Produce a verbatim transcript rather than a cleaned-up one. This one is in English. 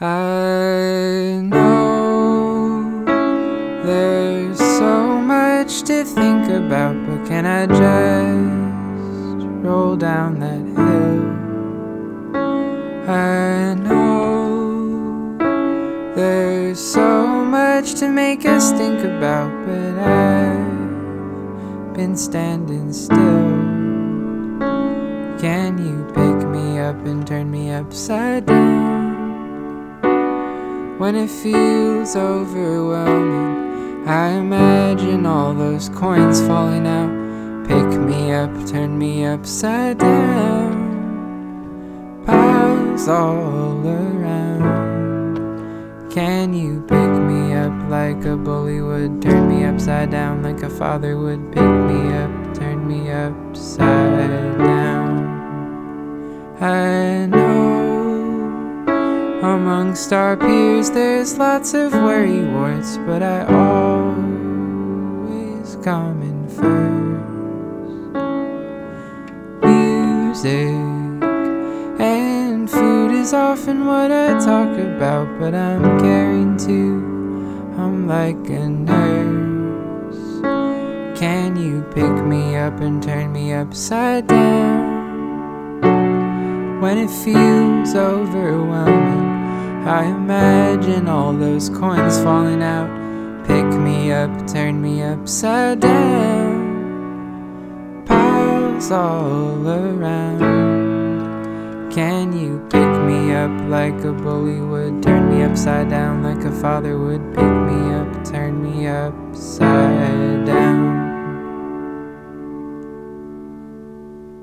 I know there's so much to think about, but can I just roll down that hill? I know there's so much to make us think about, but I've been standing still. Can you pick me up and turn me upside down? When it feels overwhelming, I imagine all those coins falling out. Pick me up, turn me upside down, piles all around. Can you pick me up like a bully would? Turn me upside down like a father would. Pick me up, turn me upside down. I know amongst our peers there's lots of worry warts, but I always come in first. Music and food is often what I talk about, but I'm caring too, I'm like a nurse. Can you pick me up and turn me upside down? When it feels overwhelming, I imagine all those coins falling out. Pick me up, turn me upside down, piles all around. Can you pick me up like a bully would? Turn me upside down like a father would. Pick me up, turn me upside down.